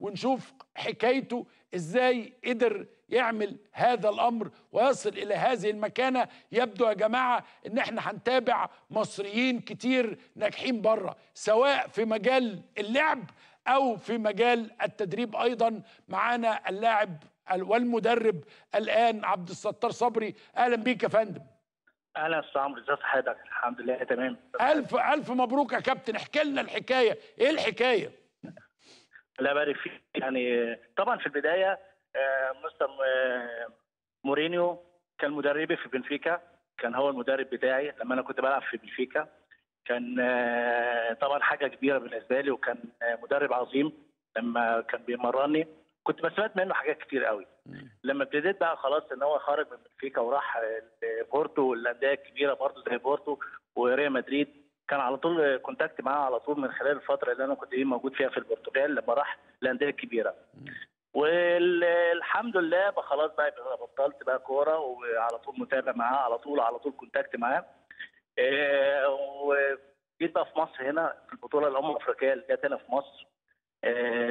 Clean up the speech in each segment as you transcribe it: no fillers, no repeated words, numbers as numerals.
ونشوف حكايته ازاي قدر يعمل هذا الامر ويصل الى هذه المكانه. يبدو يا جماعه ان احنا هنتابع مصريين كتير ناجحين بره، سواء في مجال اللعب او في مجال التدريب ايضا. معانا اللاعب والمدرب الان عبد الستار صبري. اهلا بيك يا فندم. اهلا يا استاذ عمرو، ازي حضرتك؟ الحمد لله تمام. الف مبروك يا كابتن، احكي لنا الحكايه، ايه الحكايه؟ لا بارك فيك. يعني طبعا في البدايه مستر مورينيو كان مدربي في بنفيكا، كان هو المدرب بتاعي لما انا كنت بلعب في بنفيكا. كان طبعا حاجه كبيره بالنسبه لي، وكان مدرب عظيم. لما كان بيمرني كنت بسمعت منه حاجات كتير قوي. لما ابتديت بقى خلاص ان هو خرج من بنفيكا وراح بورتو والانديه الكبيره برضه زي بورتو وريال مدريد، كان على طول كونتاكت معاه على طول من خلال الفتره اللي انا كنت موجود فيها في البرتغال لما راح الانديه الكبيره. والحمد لله بقى خلاص بقى بطلت بقى كوره، وعلى طول متابع معاه، على طول كونتاكت معاه. وجيت بقى في مصر هنا في البطوله الامم الافريقيه اللي جت هنا في مصر،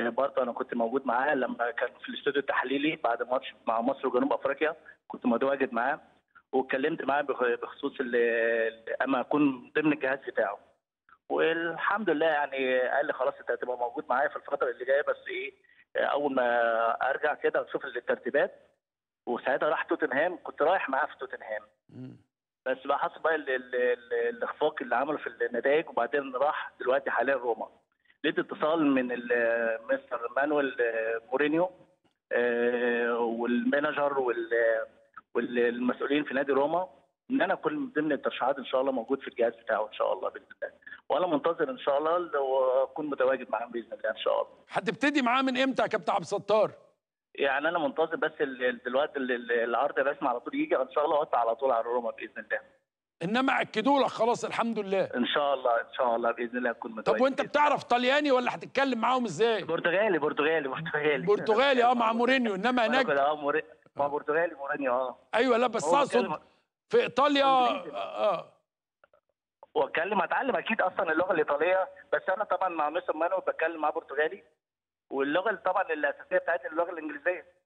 برضه انا كنت موجود معاه لما كان في الاستوديو التحليلي بعد ماتش مع مصر وجنوب افريقيا، كنت متواجد معاه واتكلمت معاه بخصوص اما اكون ضمن الجهاز بتاعه. والحمد لله يعني قال لي خلاص انت هتبقى موجود معايا في الفتره اللي جايه، بس ايه اول ما ارجع كده اشوف الترتيبات. وساعتها راح توتنهام، كنت رايح معاه في توتنهام، بس بقى حصل بقى الاخفاق اللي عمله في النتائج، وبعدين راح دلوقتي حاليا روما. لقيت اتصال من مستر مانويل مورينيو والمانجر والمسؤولين في نادي روما ان انا اكون من ضمن الترشيحات ان شاء الله موجود في الجهاز بتاعه ان شاء الله باذن الله. وانا منتظر ان شاء الله واكون متواجد معاهم باذن الله ان شاء الله. هتبتدي معاه من امتى يا كابتن عبد الستار؟ يعني انا منتظر بس دلوقتي العرض الرسمي على طول يجي ان شاء الله، واطلع على طول على روما باذن الله. انما اكدوا لك خلاص الحمد لله. ان شاء الله ان شاء الله باذن الله اكون متواجد. طب وانت بتعرف طلياني ولا هتتكلم معاهم ازاي؟ برتغالي مع مورينيو، انما هناك ما برتغالي مورينيو. ايوه. لا بس اقصد في ايطاليا واتكلم اتعلم اكيد اصلا اللغه الايطاليه، بس انا طبعا مع مستر مانويل بتكلم معاه برتغالي، واللغه طبعا الاساسيه بتاعتي اللغه الانجليزيه.